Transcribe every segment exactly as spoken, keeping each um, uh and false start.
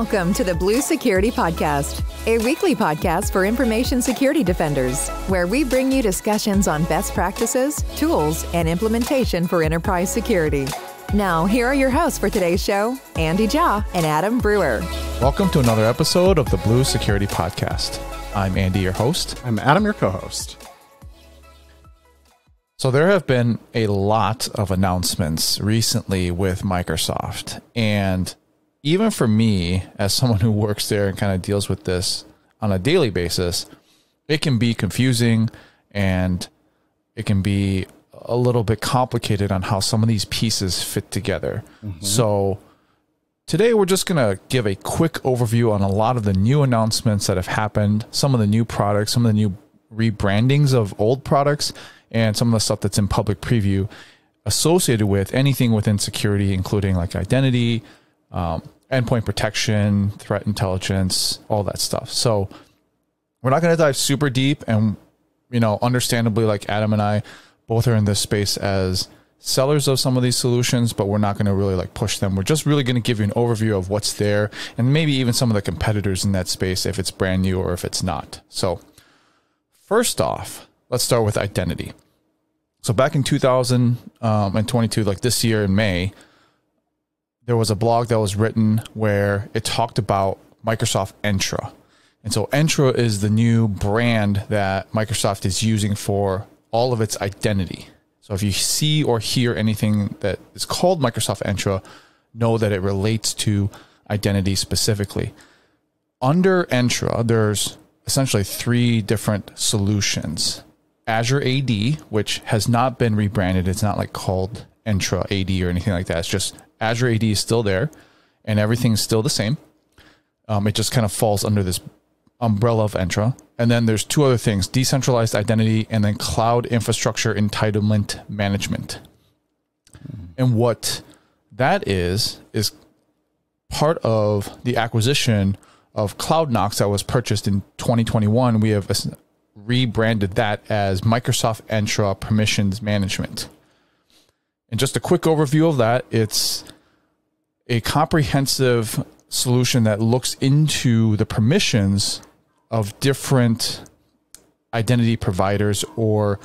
Welcome to the Blue Security Podcast, a weekly podcast for information security defenders, where we bring you discussions on best practices, tools, and implementation for enterprise security. Now, here are your hosts for today's show, Andy Jaw and Adam Brewer. Welcome to another episode of the Blue Security Podcast. I'm Andy, your host. I'm Adam, your co-host. So there have been a lot of announcements recently with Microsoft, and even for me, as someone who works there and kind of deals with this on a daily basis, it can be confusing and it can be a little bit complicated on how some of these pieces fit together. Mm-hmm. So today we're just going to give a quick overview on a lot of the new announcements that have happened, some of the new products, some of the new rebrandings of old products, and some of the stuff that's in public preview associated with anything within security, including like identity, Um, endpoint protection, threat intelligence, all that stuff. So we're not going to dive super deep, and, you know, understandably, like Adam and I both are in this space as sellers of some of these solutions, but we're not going to really like push them. We're just really going to give you an overview of what's there and maybe even some of the competitors in that space, if it's brand new or if it's not. So first off, let's start with identity. So back in two thousand twenty-two, like this year in May, there was a blog that was written where it talked about Microsoft Entra. And so Entra is the new brand that Microsoft is using for all of its identity. So if you see or hear anything that is called Microsoft Entra, know that it relates to identity specifically. Under Entra, there's essentially three different solutions. Azure A D, which has not been rebranded. It's not like called Entra A D or anything like that. It's just Azure A D is still there, and everything's still the same. Um, it just kind of falls under this umbrella of Entra. And then there's two other things, decentralized identity and then cloud infrastructure entitlement management. Mm-hmm. And what that is, is part of the acquisition of Cloud Knox that was purchased in twenty twenty-one. We have rebranded that as Microsoft Entra Permissions Management. And just a quick overview of that, it's a comprehensive solution that looks into the permissions of different identity providers or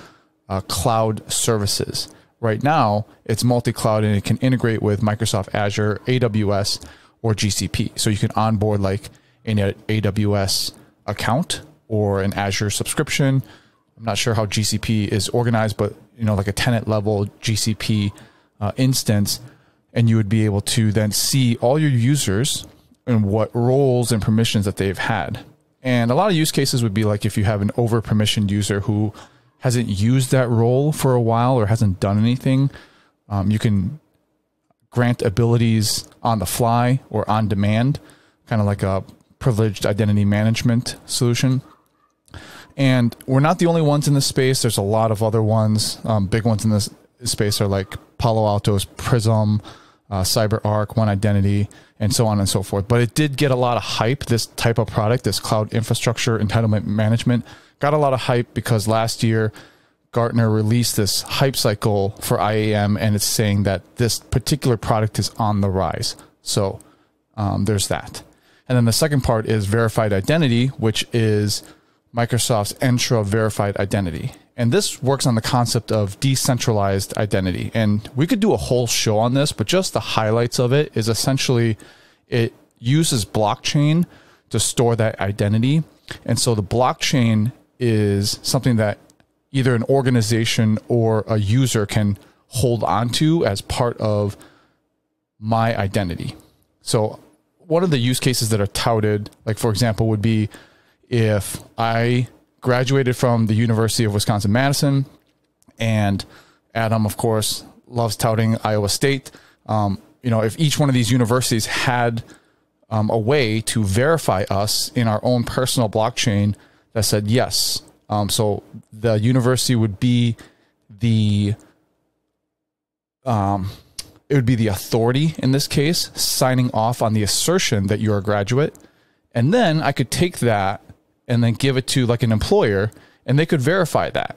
uh, cloud services. Right now, it's multi-cloud and it can integrate with Microsoft Azure, A W S, or G C P. So you can onboard like an A W S account or an Azure subscription. I'm not sure how G C P is organized, but, you know, like a tenant level G C P uh, instance, and you would be able to then see all your users and what roles and permissions that they've had. And a lot of use cases would be like if you have an over permissioned user who hasn't used that role for a while or hasn't done anything, um, you can grant abilities on the fly or on demand, kind of like a privileged identity management solution. And we're not the only ones in this space. There's a lot of other ones. Um, big ones in this space are like Palo Alto's Prism, uh, CyberArk, OneIdenty, and so on and so forth. But it did get a lot of hype, this type of product, this cloud infrastructure entitlement management. Got a lot of hype because last year, Gartner released this hype cycle for I A M, and it's saying that this particular product is on the rise. So um, there's that. And then the second part is verified identity, which is Microsoft's Entra Verified Identity. And this works on the concept of decentralized identity. And we could do a whole show on this, but just the highlights of it is essentially it uses blockchain to store that identity. And so the blockchain is something that either an organization or a user can hold onto as part of my identity. So one of the use cases that are touted, like for example, would be if I graduated from the University of Wisconsin-Madison, and Adam, of course, loves touting Iowa State. Um, you know, if each one of these universities had um, a way to verify us in our own personal blockchain that said yes. Um, so the university would be the, um, it would be the authority in this case, signing off on the assertion that you're a graduate. And then I could take that and then give it to like an employer, and they could verify that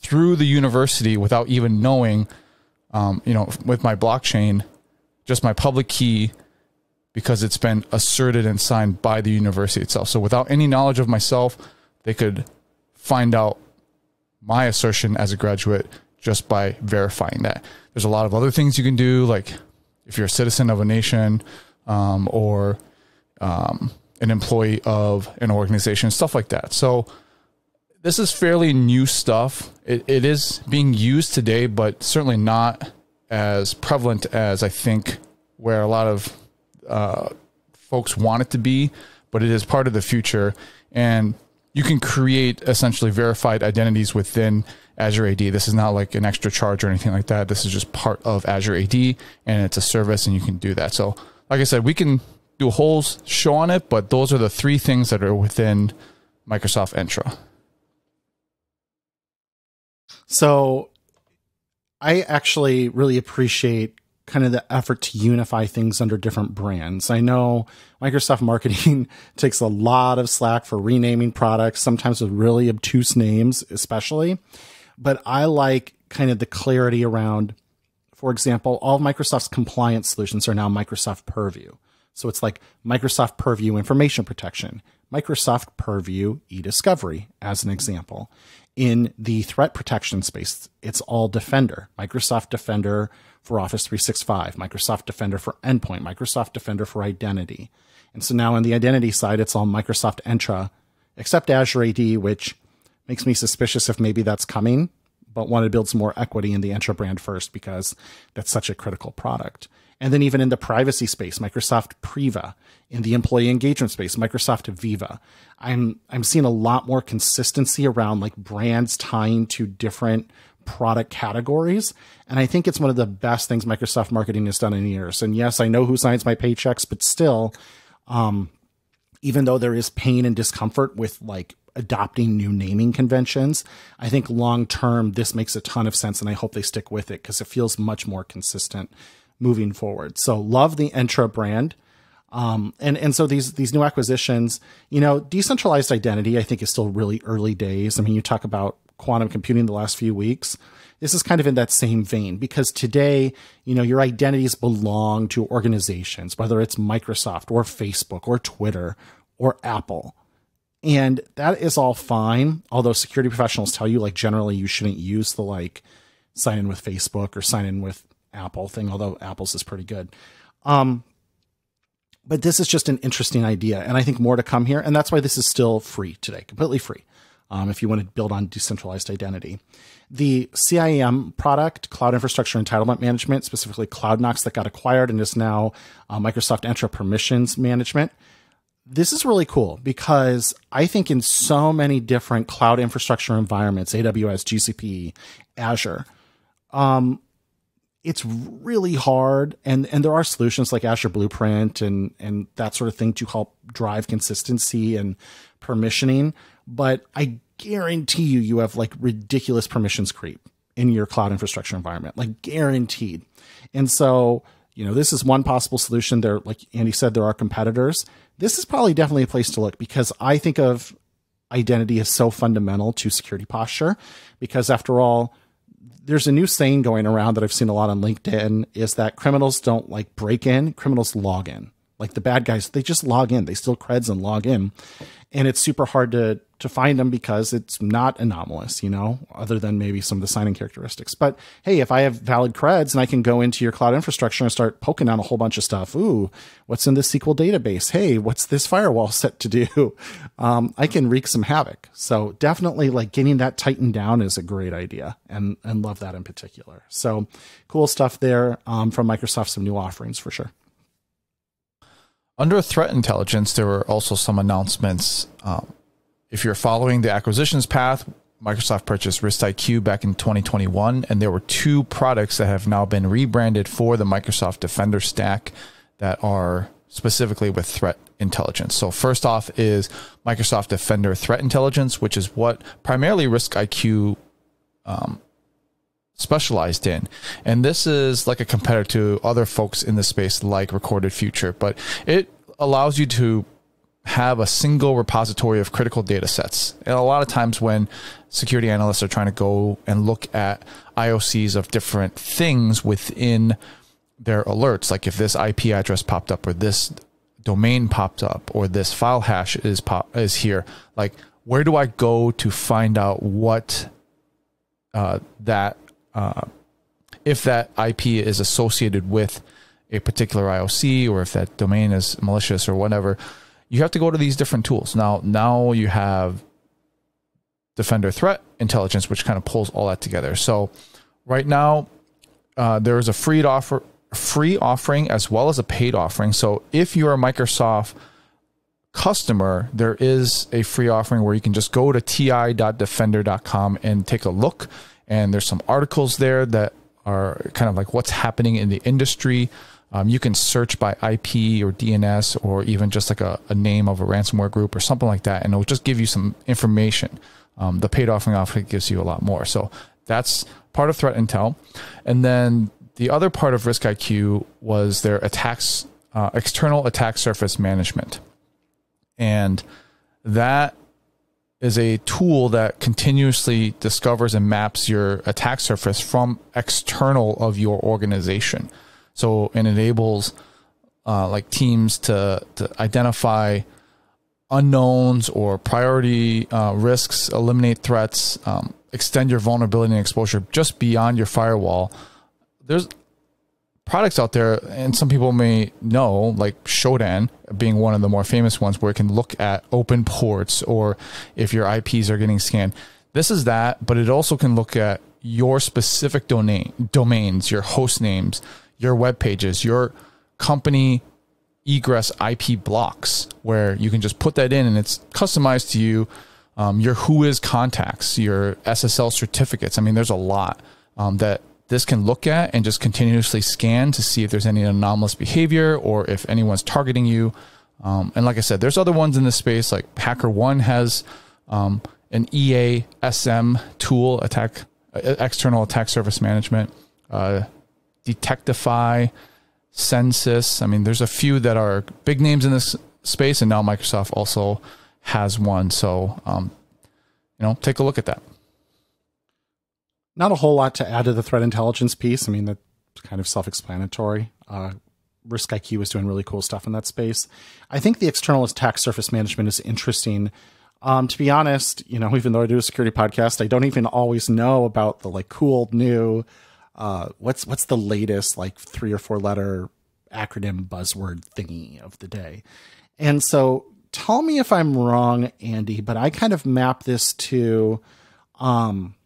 through the university without even knowing, um, you know, with my blockchain, just my public key because it's been asserted and signed by the university itself. So without any knowledge of myself, they could find out my assertion as a graduate just by verifying that. There's a lot of other things you can do, like if you're a citizen of a nation um, or um, an employee of an organization, stuff like that. So this is fairly new stuff. It, it is being used today, but certainly not as prevalent as I think where a lot of uh, folks want it to be, but it is part of the future. And you can create essentially verified identities within Azure A D. This is not like an extra charge or anything like that. This is just part of Azure A D, and it's a service, and you can do that. So like I said, we can do a whole show on it, but those are the three things that are within Microsoft Entra. So I actually really appreciate kind of the effort to unify things under different brands. I know Microsoft marketing takes a lot of slack for renaming products, sometimes with really obtuse names, especially, but I like kind of the clarity around, for example, all of Microsoft's compliance solutions are now Microsoft Purview. So it's like Microsoft Purview Information Protection, Microsoft Purview eDiscovery, as an example. In the threat protection space, it's all Defender, Microsoft Defender for Office three sixty-five, Microsoft Defender for Endpoint, Microsoft Defender for Identity. And so now on the identity side, it's all Microsoft Entra, except Azure A D, which makes me suspicious if maybe that's coming, but want to build some more equity in the Entra brand first, because that's such a critical product. And then even in the privacy space, Microsoft Priva. In the employee engagement space, Microsoft Viva. I'm, I'm seeing a lot more consistency around like brands tying to different product categories. And I think it's one of the best things Microsoft marketing has done in years. And yes, I know who signs my paychecks, but still, um, even though there is pain and discomfort with like adopting new naming conventions, I think long-term this makes a ton of sense, and I hope they stick with it because it feels much more consistent moving forward. So love the Entra brand. Um, and, and so these, these new acquisitions, you know, decentralized identity, I think is still really early days. I mean, you talk about quantum computing the last few weeks. This is kind of in that same vein, because today, you know, your identities belong to organizations, whether it's Microsoft or Facebook or Twitter or Apple. And that is all fine. Although security professionals tell you, like, generally you shouldn't use the like sign in with Facebook or sign in with Apple thing, although Apple's is pretty good. Um, But this is just an interesting idea, and I think more to come here. And that's why this is still free today, completely free, um, if you want to build on decentralized identity. The C I E M product, Cloud Infrastructure Entitlement Management, specifically Cloud Knox, that got acquired and is now uh, Microsoft Entra Permissions Management. This is really cool because I think in so many different cloud infrastructure environments, A W S, G C P, Azure, um, it's really hard. And, and there are solutions like Azure Blueprint and, and that sort of thing to help drive consistency and permissioning. But I guarantee you, you have like ridiculous permissions creep in your cloud infrastructure environment, like guaranteed. And so, you know, this is one possible solution. There, like Andy said, there are competitors. This is probably definitely a place to look, because I think of identity as so fundamental to security posture, because after all, there's a new saying going around that I've seen a lot on LinkedIn, is that criminals don't like break in, criminals log in. Like the bad guys, they just log in. They steal creds and log in. And it's super hard to, to find them because it's not anomalous, you know, other than maybe some of the signing characteristics. But hey, if I have valid creds and I can go into your cloud infrastructure and start poking on a whole bunch of stuff, ooh, what's in this S Q L database? Hey, what's this firewall set to do? Um, I can wreak some havoc. So definitely like getting that tightened down is a great idea, and, and love that in particular. So cool stuff there um, from Microsoft, some new offerings for sure. Under threat intelligence, there were also some announcements. Um, if you're following the acquisitions path, Microsoft purchased RiskIQ back in twenty twenty-one, and there were two products that have now been rebranded for the Microsoft Defender stack that are specifically with threat intelligence. So first off is Microsoft Defender Threat Intelligence, which is what primarily RiskIQ um, specialized in, and this is like a competitor to other folks in the space like Recorded Future, but it allows you to have a single repository of critical data sets. And a lot of times when security analysts are trying to go and look at I O Cs of different things within their alerts, like if this I P address popped up or this domain popped up or this file hash is pop is here, like where do I go to find out what uh, that uh, if that I P is associated with a particular I O C, or if that domain is malicious or whatever? You have to go to these different tools. Now, now you have Defender Threat Intelligence, which kind of pulls all that together. So right now uh, there is a free offer, free offering as well as a paid offering. So if you're a Microsoft customer, there is a free offering where you can just go to ti dot defender dot com and take a look. And there's some articles there that are kind of like what's happening in the industry. Um, you can search by I P or D N S, or even just like a, a name of a ransomware group or something like that, and it'll just give you some information. Um, the paid offering offering gives you a lot more. So that's part of Threat Intel. And then the other part of RiskIQ was their attacks, uh, external attack surface management. And that is a tool that continuously discovers and maps your attack surface from external of your organization. So it enables uh, like teams to, to identify unknowns or priority uh, risks, eliminate threats, um, extend your vulnerability and exposure just beyond your firewall. There's products out there, and some people may know, like Shodan being one of the more famous ones, where it can look at open ports or if your I Ps are getting scanned. This is that, but it also can look at your specific domain, domains, your host names, your web pages, your company egress I P blocks, where you can just put that in and it's customized to you, um, your Whois contacts, your S S L certificates. I mean, there's a lot um, that this can look at and just continuously scan to see if there's any anomalous behavior or if anyone's targeting you. Um, and like I said, there's other ones in this space, like HackerOne has um, an E A S M tool, attack uh, external attack surface management, uh, Detectify, Census. I mean, there's a few that are big names in this space, and now Microsoft also has one. So, um, you know, take a look at that. Not a whole lot to add to the threat intelligence piece. I mean, that's kind of self-explanatory. Uh, RiskIQ is doing really cool stuff in that space. I think the external attack surface management is interesting. Um, to be honest, you know, even though I do a security podcast, I don't even always know about the like cool new Uh, what's what's the latest like three or four letter acronym buzzword thingy of the day. And so tell me if I'm wrong, Andy, but I kind of map this to, um,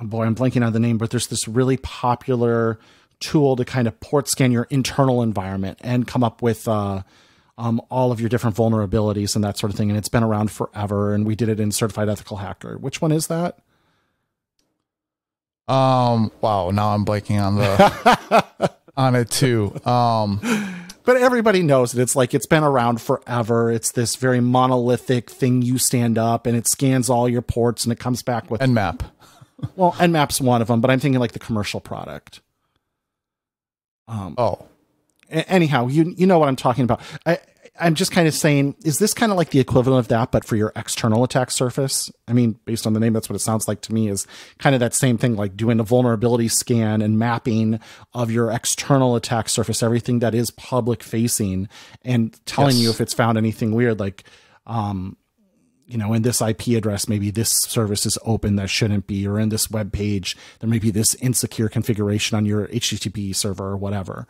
boy, I'm blanking on the name, but there's this really popular tool to kind of port scan your internal environment and come up with uh, um, all of your different vulnerabilities and that sort of thing. And it's been around forever. And we did it in Certified Ethical Hacker. Which one is that? Um, wow. Now I'm blanking on the, on it too. Um, but everybody knows it. It's like, it's been around forever. It's this very monolithic thing you stand up and it scans all your ports and it comes back with Nmap. Well, Nmap's one of them, but I'm thinking like the commercial product. Um, Oh, anyhow, you, you know what I'm talking about. I, I'm just kind of saying, is this kind of like the equivalent of that, but for your external attack surface? I mean, based on the name, that's what it sounds like to me, is kind of that same thing, like doing a vulnerability scan and mapping of your external attack surface, everything that is public facing, and telling yes. you if it's found anything weird, like, um, you know, in this I P address, maybe this service is open that shouldn't be, or in this web page, there may be this insecure configuration on your H T T P server or whatever.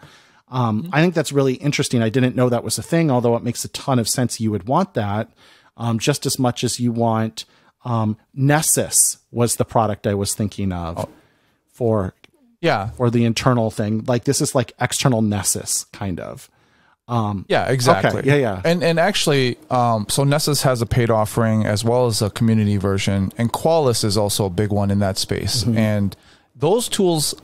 Um, I think that's really interesting. I didn't know that was a thing, although it makes a ton of sense. You would want that um, just as much as you want. Um, Nessus was the product I was thinking of oh. for, yeah, for the internal thing. Like this is like external Nessus kind of. Um, yeah, exactly. Okay. Yeah, yeah. And and actually, um, so Nessus has a paid offering as well as a community version, and Qualys is also a big one in that space. Mm-hmm. And those tools.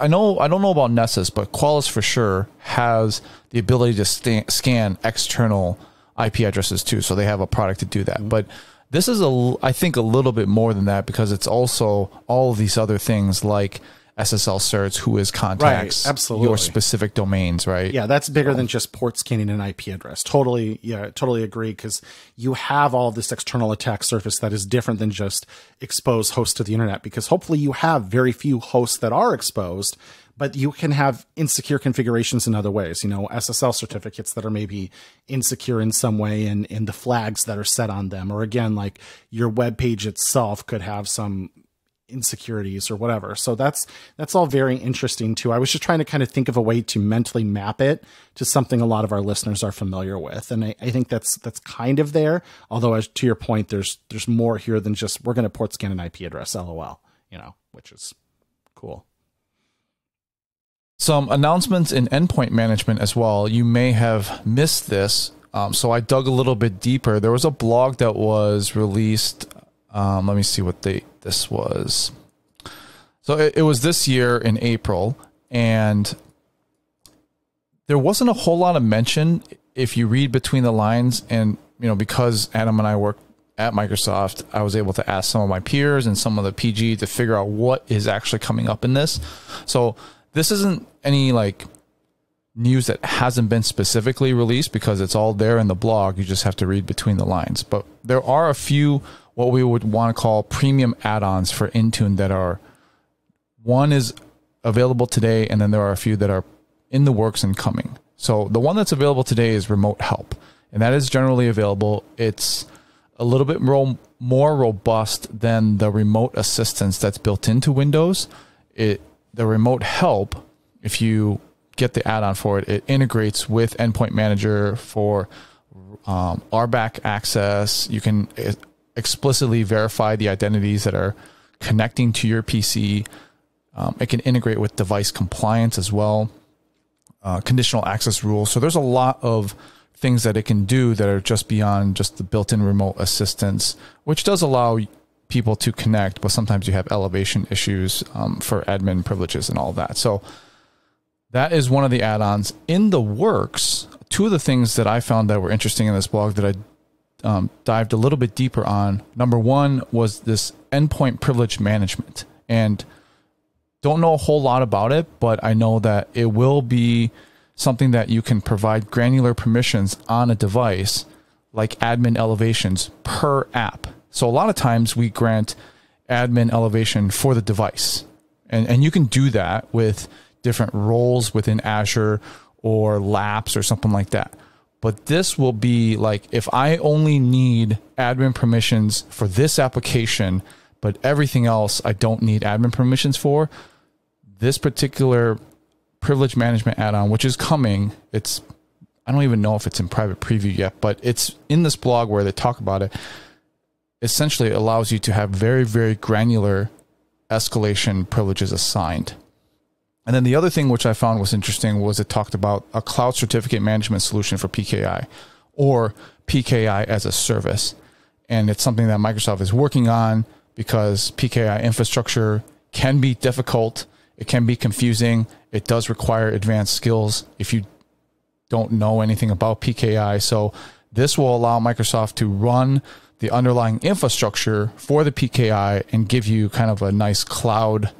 I know I don't know about Nessus, but Qualys for sure has the ability to st scan external I P addresses too. So they have a product to do that. Mm-hmm. But this is a I think a little bit more than that, because it's also all of these other things like S S L certs, who is contacts, right, absolutely. Your specific domains, right? Yeah, that's bigger oh. than just port scanning an I P address. Totally, yeah, totally agree, because you have all this external attack surface that is different than just expose hosts to the internet, because hopefully you have very few hosts that are exposed, but you can have insecure configurations in other ways, you know, S S L certificates that are maybe insecure in some way and in the flags that are set on them. Or again, like your web page itself could have some insecurities or whatever. So that's, that's all very interesting too. I was just trying to kind of think of a way to mentally map it to something a lot of our listeners are familiar with. And I, I think that's, that's kind of there. Although as to your point, there's, there's more here than just, we're going to port scan an I P address, L O L, you know, which is cool. Some announcements in endpoint management as well. You may have missed this. Um, so I dug a little bit deeper. There was a blog that was released. Um, let me see what date this was. So it, it was this year in April, and there wasn't a whole lot of mention if you read between the lines. And, you know, because Adam and I work at Microsoft, I was able to ask some of my peers and some of the P G to figure out what is actually coming up in this. So this isn't any like news that hasn't been specifically released because it's all there in the blog. You just have to read between the lines. But there are a few what we would want to call premium add-ons for Intune that are, one is available today, and then there are a few that are in the works and coming. So the one that's available today is remote help, and that is generally available. It's a little bit more, more robust than the remote assistance that's built into Windows. It The remote help, if you get the add-on for it, it integrates with Endpoint Manager for um, R B A C access. You can explicitly verify the identities that are connecting to your P C. Um, it can integrate with device compliance as well, uh, conditional access rules. So there's a lot of things that it can do that are just beyond just the built-in remote assistance, which does allow people to connect, but sometimes you have elevation issues um, for admin privileges and all that. So that is one of the add-ons in the works. Two of the things that I found that were interesting in this blog that I um, dived a little bit deeper on. Number one was this endpoint privilege management, and don't know a whole lot about it, but I know that it will be something that you can provide granular permissions on a device like admin elevations per app. So a lot of times we grant admin elevation for the device, and, and you can do that with different roles within Azure or LAPS or something like that. But this will be like, if I only need admin permissions for this application, but everything else I don't need admin permissions for, this particular privilege management add-on, which is coming, it's, I don't even know if it's in private preview yet, but it's in this blog where they talk about it. Essentially, it allows you to have very, very granular escalation privileges assigned. And then the other thing which I found was interesting was it talked about a cloud certificate management solution for P K I, or P K I as a service. And it's something that Microsoft is working on because P K I infrastructure can be difficult. It can be confusing. It does require advanced skills if you don't know anything about P K I. So this will allow Microsoft to run the underlying infrastructure for the P K I and give you kind of a nice cloud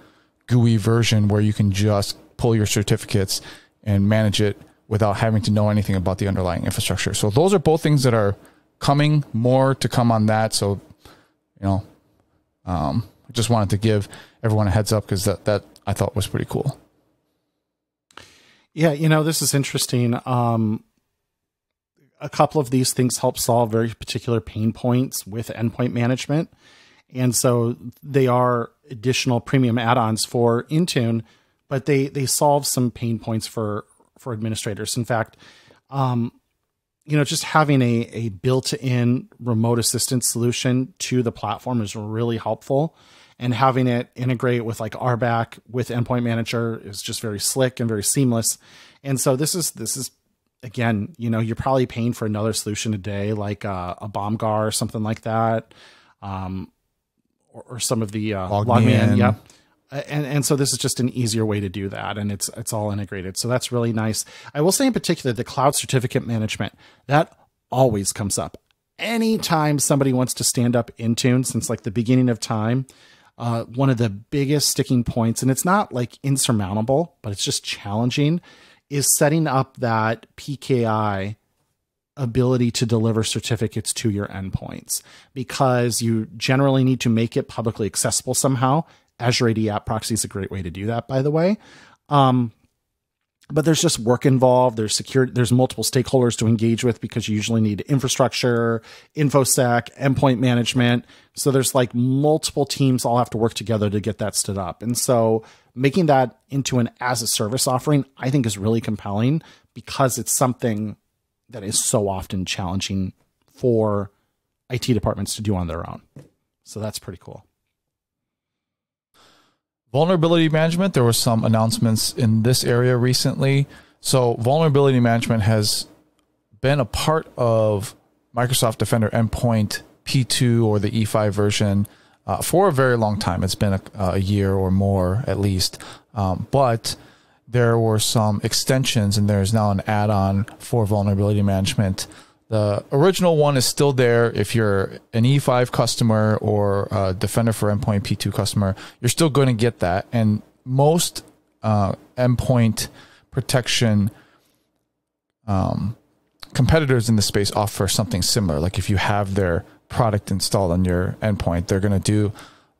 G U I version where you can just pull your certificates and manage it without having to know anything about the underlying infrastructure. So those are both things that are coming, more to come on that. So, you know, um, I just wanted to give everyone a heads up because that, that I thought was pretty cool. Yeah. You know, this is interesting. Um, A couple of these things help solve very particular pain points with endpoint management. And so they are additional premium add-ons for Intune, but they, they solve some pain points for, for administrators. In fact, um, you know, just having a, a built-in remote assistance solution to the platform is really helpful, and having it integrate with like R B A C with Endpoint Manager is just very slick and very seamless. And so this is, this is, again, you know, you're probably paying for another solution a day, like uh, a Bomgar or something like that, um, or, or some of the uh, Logman. Yep. And and so this is just an easier way to do that, and it's it's all integrated. So that's really nice. I will say in particular, the cloud certificate management, that always comes up anytime somebody wants to stand up Intune since like the beginning of time. Uh, one of the biggest sticking points, and it's not like insurmountable, but it's just challenging, is setting up that P K I ability to deliver certificates to your endpoints, because you generally need to make it publicly accessible somehow. Azure A D app proxy is a great way to do that, by the way. Um, but there's just work involved. There's security. There's multiple stakeholders to engage with because you usually need infrastructure, InfoSec, endpoint management. So there's like multiple teams all have to work together to get that stood up. And so making that into an as a service offering, I think is really compelling because it's something that is so often challenging for I T departments to do on their own. So that's pretty cool. Vulnerability management, there were some announcements in this area recently. So vulnerability management has been a part of Microsoft Defender Endpoint P two or the E five version uh, for a very long time. It's been a, a year or more at least, um, but there were some extensions and there's now an add-on for vulnerability management. The original one is still there. If you're an E five customer or a Defender for Endpoint P two customer, you're still going to get that. And most uh, endpoint protection um, competitors in the space offer something similar. Like if you have their product installed on your endpoint, they're going to do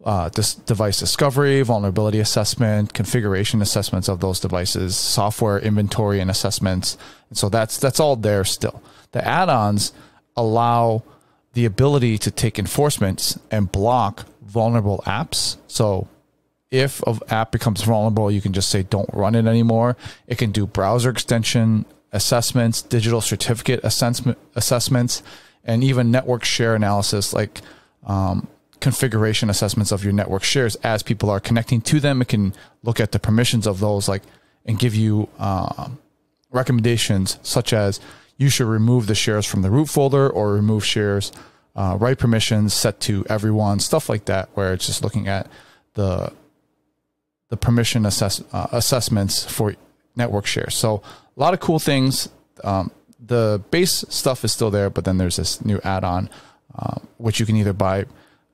uh, this device discovery, vulnerability assessment, configuration assessments of those devices, software inventory and assessments. And so that's that's all there still. The add-ons allow the ability to take enforcements and block vulnerable apps. So if an app becomes vulnerable, you can just say, don't run it anymore. It can do browser extension assessments, digital certificate assessment assessments, and even network share analysis, like um, configuration assessments of your network shares. As people are connecting to them, it can look at the permissions of those like and give you uh, recommendations such as, you should remove the shares from the root folder or remove shares, uh, write permissions set to everyone, stuff like that, where it's just looking at the the permission assess, uh, assessments for network shares. So a lot of cool things. Um, the base stuff is still there, but then there's this new add-on, uh, which you can either buy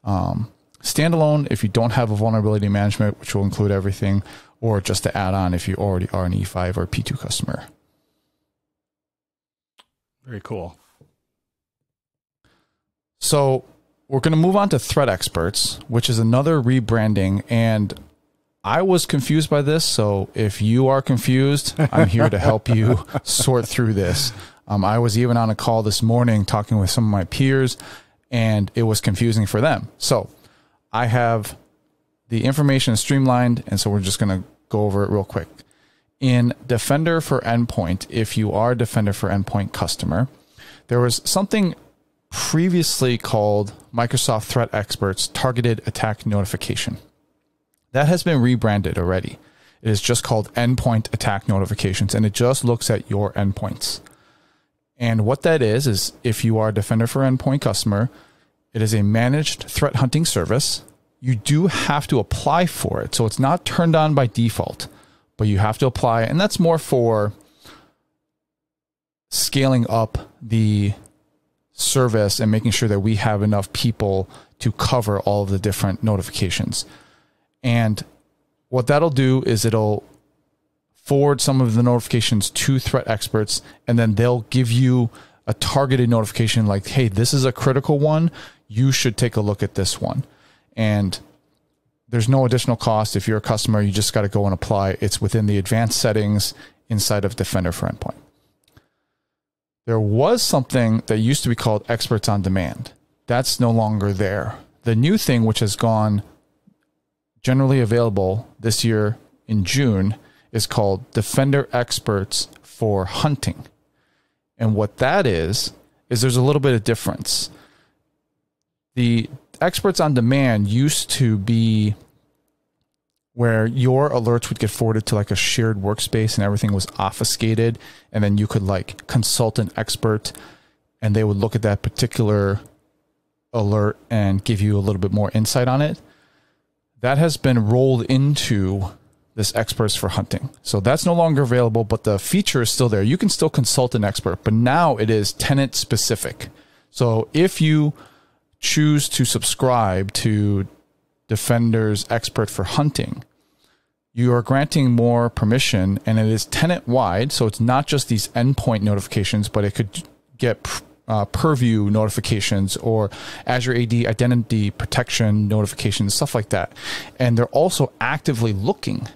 um, standalone if you don't have a vulnerability management, which will include everything, or just the add-on if you already are an E five or P two customer. Very cool. So we're going to move on to Threat Experts, which is another rebranding. And I was confused by this. So if you are confused, I'm here to help you sort through this. Um, I was even on a call this morning talking with some of my peers, and it was confusing for them. So I have the information streamlined, and so we're just going to go over it real quick. In Defender for Endpoint, if you are a Defender for Endpoint customer, there was something previously called Microsoft Threat Experts Targeted Attack Notification. That has been rebranded already. It is just called Endpoint Attack Notifications, and it just looks at your endpoints. And what that is, is if you are a Defender for Endpoint customer, it is a managed threat hunting service. You do have to apply for it, so it's not turned on by default, but you have to apply. And that's more for scaling up the service and making sure that we have enough people to cover all of the different notifications. And what that'll do is it'll forward some of the notifications to Threat Experts, and then they'll give you a targeted notification like, hey, this is a critical one. You should take a look at this one. And there's no additional cost. If you're a customer, you just got to go and apply. It's within the advanced settings inside of Defender for Endpoint. There was something that used to be called Experts on Demand. That's no longer there. The new thing, which has gone generally available this year in June, is called Defender Experts for Hunting. And what that is, is there's a little bit of difference. The Experts on Demand used to be where your alerts would get forwarded to like a shared workspace and everything was obfuscated, and then you could like consult an expert and they would look at that particular alert and give you a little bit more insight on it. That has been rolled into this Experts for Hunting. So that's no longer available, but the feature is still there. You can still consult an expert, but now it is tenant specific. So if you choose to subscribe to Defender's Expert for Hunting, you are granting more permission, and it is tenant wide. So it's not just these endpoint notifications, but it could get uh, Purview notifications or Azure A D identity protection notifications, stuff like that. And they're also actively looking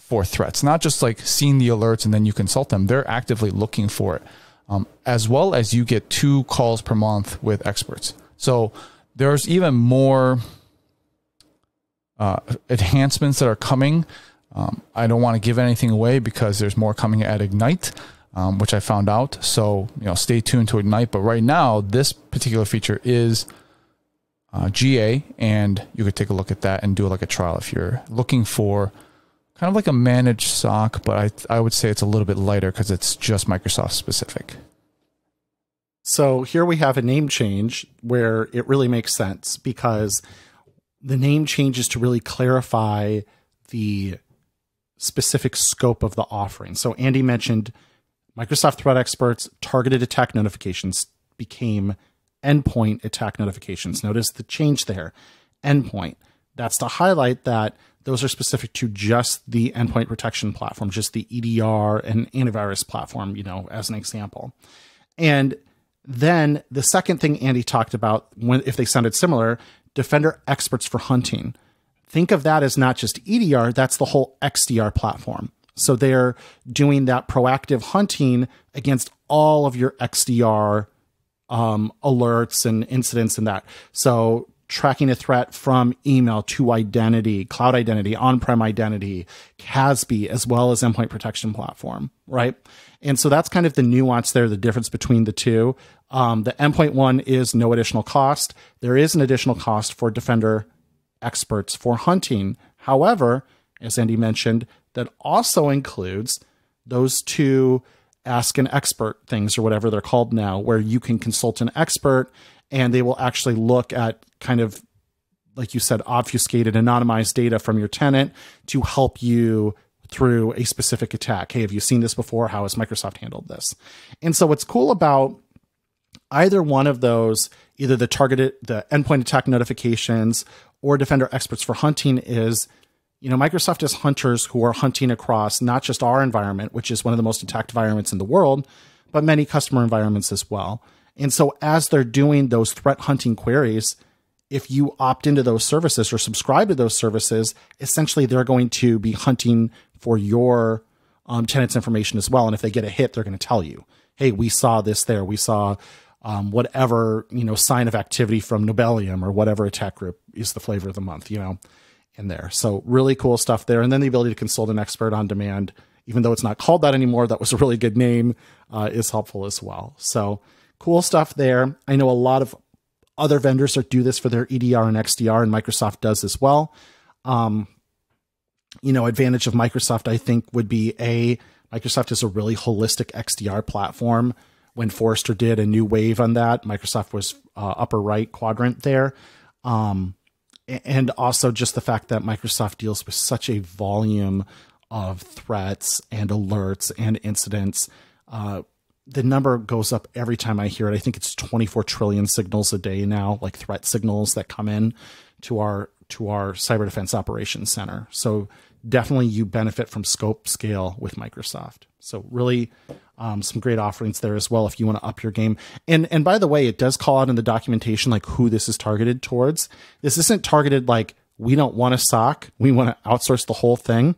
for threats, not just like seeing the alerts and then you consult them. They're actively looking for it, um, as well as you get two calls per month with experts. So there's even more uh, enhancements that are coming. Um, I don't want to give anything away because there's more coming at Ignite, um, which I found out. So, you know, stay tuned to Ignite. But right now, this particular feature is uh, G A, and you could take a look at that and do like a trial if you're looking for kind of like a managed S O C, but I, I would say it's a little bit lighter because it's just Microsoft specific. So here we have a name change where it really makes sense because the name change is to really clarify the specific scope of the offering. So Andy mentioned Microsoft Threat Experts, targeted attack notifications became endpoint attack notifications. Notice the change there, endpoint. That's to highlight that those are specific to just the endpoint protection platform, just the E D R and antivirus platform, you know, as an example. And then the second thing Andy talked about, when, if they sounded similar, Defender Experts for hunting. Think of that as not just E D R, that's the whole X D R platform. So they're doing that proactive hunting against all of your X D R um, alerts and incidents and that. So tracking a threat from email to identity, cloud identity, on-prem identity, C A S B, as well as endpoint protection platform, right? And so that's kind of the nuance there, the difference between the two. Um, the endpoint one is no additional cost. There is an additional cost for Defender Experts for hunting. However, as Andy mentioned, that also includes those two ask an expert things or whatever they're called now, where you can consult an expert and they will actually look at kind of, like you said, obfuscated, anonymized data from your tenant to help you through a specific attack. Hey, have you seen this before? How has Microsoft handled this? And so what's cool about either one of those, either the targeted, the endpoint attack notifications or Defender Experts for hunting is, you know, Microsoft has hunters who are hunting across not just our environment, which is one of the most attacked environments in the world, but many customer environments as well. And so as they're doing those threat hunting queries, if you opt into those services or subscribe to those services, essentially they're going to be hunting for your um, tenant's information as well. And if they get a hit, they're going to tell you, hey, we saw this there. We saw Um, whatever, you know, sign of activity from Nobelium or whatever attack group is the flavor of the month, you know, in there. So really cool stuff there. And then the ability to consult an expert on demand, even though it's not called that anymore, that was a really good name, uh, is helpful as well. So cool stuff there. I know a lot of other vendors that do this for their E D R and X D R, and Microsoft does as well. Um, you know, advantage of Microsoft, I think, would be a, Microsoft is a really holistic X D R platform. When Forrester did a new wave on that, Microsoft was uh, upper right quadrant there. Um, and also just the fact that Microsoft deals with such a volume of threats and alerts and incidents. Uh, the number goes up every time I hear it. I think it's twenty-four trillion signals a day now, like threat signals that come in to our, to our Cyber Defense Operations Center. So definitely you benefit from scope scale with Microsoft. So really um, some great offerings there as well if you want to up your game. And and by the way, it does call out in the documentation like who this is targeted towards. This isn't targeted like we don't want a S O C. We want to outsource the whole thing.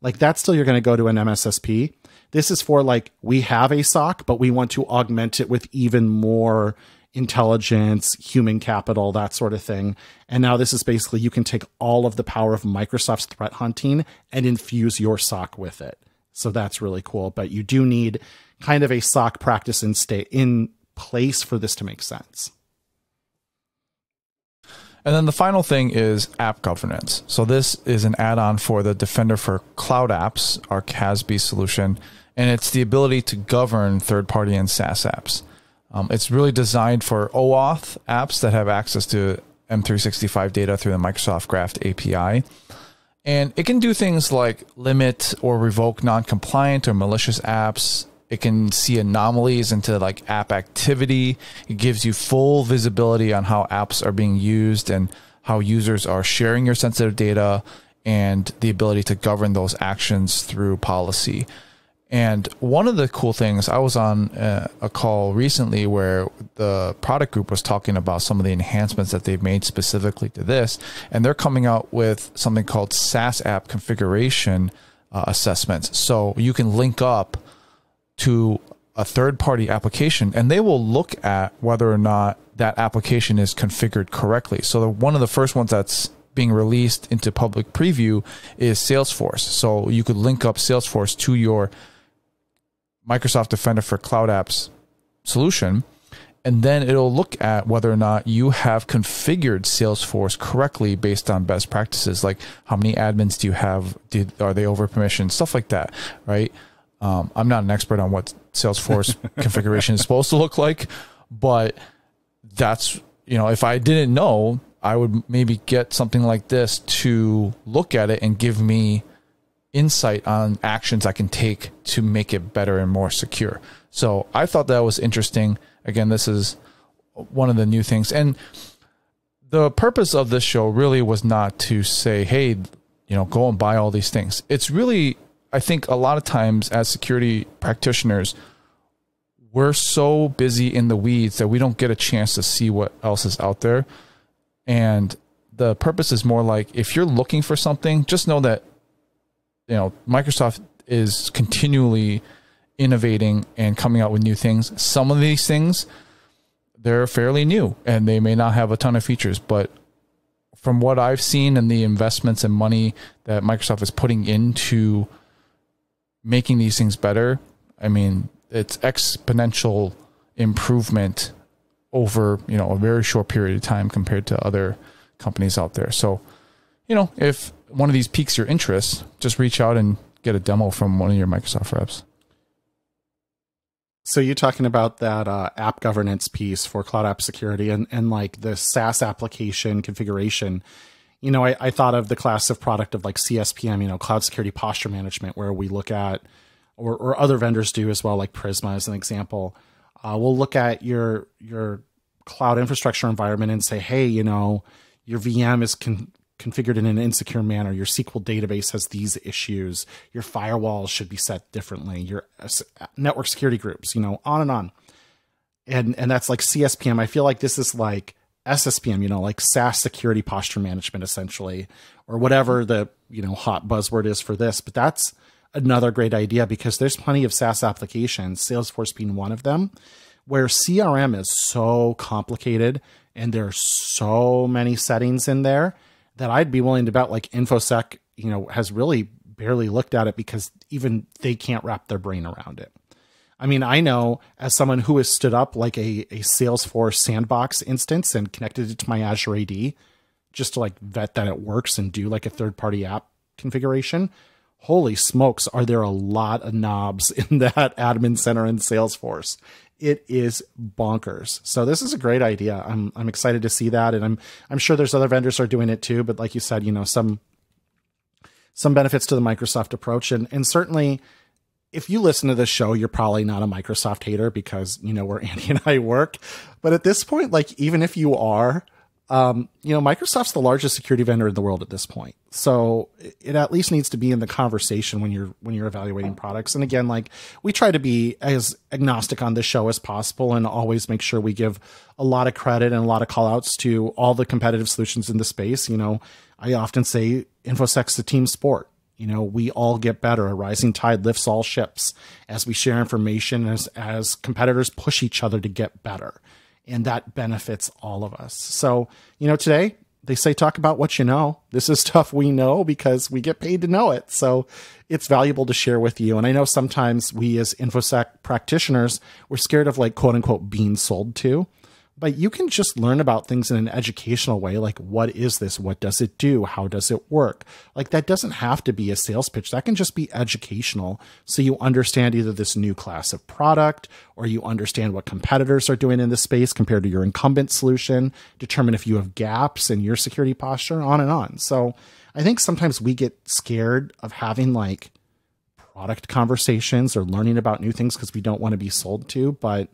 Like that's still you're going to go to an M S S P. This is for like we have a S O C, but we want to augment it with even more intelligence, human capital, that sort of thing. And now this is basically you can take all of the power of Microsoft's threat hunting and infuse your S O C with it. So that's really cool. But you do need kind of a S O C practice in state in place for this to make sense. And then the final thing is app governance. So this is an add-on for the Defender for Cloud Apps, our C A S B solution, and it's the ability to govern third-party and SaaS apps. Um, it's really designed for OAuth apps that have access to M three sixty-five data through the Microsoft Graph A P I. And it can do things like limit or revoke non-compliant or malicious apps. It can see anomalies into like app activity. It gives you full visibility on how apps are being used and how users are sharing your sensitive data and the ability to govern those actions through policy. And one of the cool things, I was on a, a call recently where the product group was talking about some of the enhancements that they've made specifically to this, and they're coming out with something called SaaS app configuration uh, assessments. So you can link up to a third-party application, and they will look at whether or not that application is configured correctly. So the, one of the first ones that's being released into public preview is Salesforce. So you could link up Salesforce to your Microsoft Defender for Cloud Apps solution, and then it'll look at whether or not you have configured Salesforce correctly based on best practices, like how many admins do you have, did are they over permission, stuff like that, right? Um, I'm not an expert on what Salesforce configuration is supposed to look like, but that's, you know, if I didn't know, I would maybe get something like this to look at it and give me insight on actions I can take to make it better and more secure. So I thought that was interesting. Again, this is one of the new things. And the purpose of this show really was not to say, hey, you know, go and buy all these things. It's really, I think a lot of times as security practitioners, we're so busy in the weeds that we don't get a chance to see what else is out there. And the purpose is more like, if you're looking for something, just know that, you know, Microsoft is continually innovating and coming out with new things. Some of these things, they're fairly new and they may not have a ton of features, but from what I've seen and the investments and money that Microsoft is putting into making these things better, I mean, it's exponential improvement over, you know, a very short period of time compared to other companies out there. So, you know, if one of these piques your interest, just reach out and get a demo from one of your Microsoft reps. So you're talking about that uh, app governance piece for cloud app security and, and like the SaaS application configuration. You know, I, I thought of the class of product of like C S P M, you know, cloud security posture management, where we look at, or, or other vendors do as well, like Prisma as an example. Uh, we'll look at your your cloud infrastructure environment and say, hey, you know, your V M is con configured in an insecure manner. Your S Q L database has these issues. Your firewalls should be set differently. Your uh, network security groups, you know, on and on. And, and that's like C S P M. I feel like this is like S S P M, you know, like SaaS security posture management, essentially, or whatever the, you know, hot buzzword is for this. But that's another great idea, because there's plenty of SaaS applications, Salesforce being one of them, where C R M is so complicated and there are so many settings in there that I'd be willing to bet like InfoSec, you know, has really barely looked at it because even they can't wrap their brain around it. I mean, I know as someone who has stood up like a, a Salesforce sandbox instance and connected it to my Azure A D just to like vet that it works and do like a third-party app configuration. Holy smokes, are there a lot of knobs in that admin center in Salesforce? It is bonkers. So this is a great idea. I'm I'm excited to see that, and I'm I'm sure there's other vendors that are doing it too. But like you said, you know, some some benefits to the Microsoft approach, and and certainly, if you listen to this show, you're probably not a Microsoft hater because you know where Andy and I work. But at this point, like even if you are, um, you know, Microsoft's the largest security vendor in the world at this point. So it at least needs to be in the conversation when you're, when you're evaluating products. And again, like we try to be as agnostic on this show as possible and always make sure we give a lot of credit and a lot of call outs to all the competitive solutions in the space. You know, I often say InfoSec's a team sport. You know, we all get better. A rising tide lifts all ships as we share information, as, as competitors push each other to get better. And that benefits all of us. So, you know, today they say, talk about what you know. This is stuff we know because we get paid to know it. So it's valuable to share with you. And I know sometimes we as InfoSec practitioners, we're scared of like, quote unquote, being sold to. But you can just learn about things in an educational way. Like, what is this? What does it do? How does it work? Like, that doesn't have to be a sales pitch. That can just be educational. So you understand either this new class of product, or you understand what competitors are doing in this space compared to your incumbent solution, determine if you have gaps in your security posture, on and on. So I think sometimes we get scared of having like product conversations or learning about new things because we don't want to be sold to, but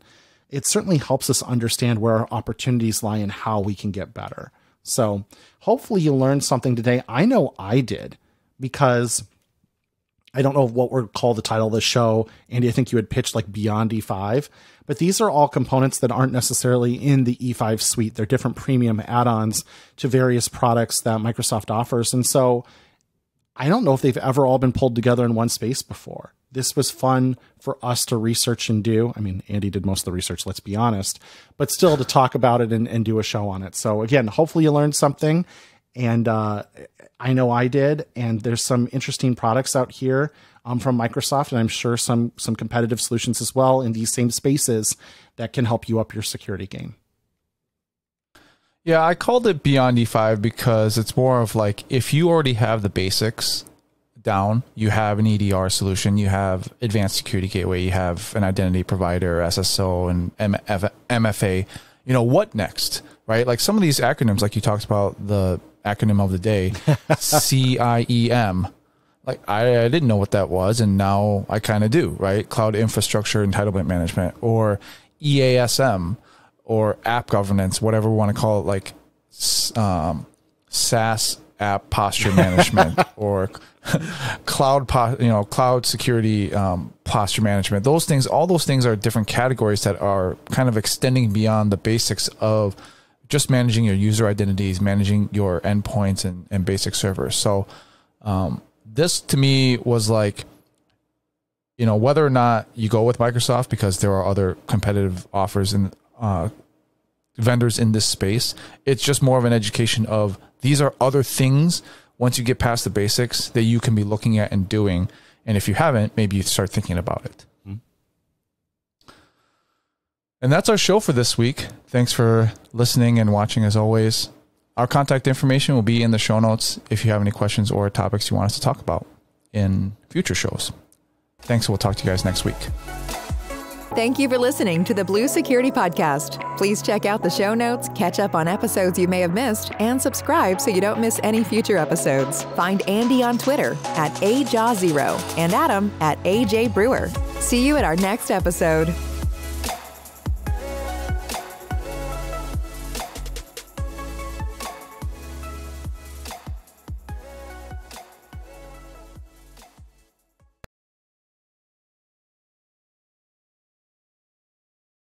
it certainly helps us understand where our opportunities lie and how we can get better. So hopefully you learned something today. I know I did, because I don't know what we're called the title of the show. Andy, I think you had pitched like Beyond E five, but these are all components that aren't necessarily in the E five suite. They're different premium add-ons to various products that Microsoft offers. And so I don't know if they've ever all been pulled together in one space before. This was fun for us to research and do. I mean, Andy did most of the research, let's be honest, but still to talk about it and, and do a show on it. So again, hopefully you learned something. And uh, I know I did. And there's some interesting products out here um, from Microsoft, and I'm sure some, some competitive solutions as well in these same spaces that can help you up your security game. Yeah, I called it Beyond E five because it's more of like, if you already have the basics down, you have an E D R solution, you have advanced security gateway, you have an identity provider, S S O and M F A, you know, what next, right? Like some of these acronyms, like you talked about the acronym of the day, C I E M, like I, I didn't know what that was. And now I kind of do, right? Cloud Infrastructure Entitlement Management, or E A S M, or app governance, whatever we want to call it, like um, SaaS app posture management, or cloud, po you know, cloud security um, posture management. Those things, all those things are different categories that are kind of extending beyond the basics of just managing your user identities, managing your endpoints and, and basic servers. So um, this to me was like, you know, whether or not you go with Microsoft, because there are other competitive offers in Uh, vendors in this space, it's just more of an education of these are other things once you get past the basics that you can be looking at and doing. And if you haven't, maybe you start thinking about it. Mm-hmm. And that's our show for this week. Thanks for listening and watching as always. Our contact information will be in the show notes if you have any questions or topics you want us to talk about in future shows. Thanks. We'll talk to you guys next week. Thank you for listening to the Blue Security Podcast. Please check out the show notes, catch up on episodes you may have missed, and subscribe so you don't miss any future episodes. Find Andy on Twitter at A Jaw zero and Adam at A J Brewer. See you at our next episode.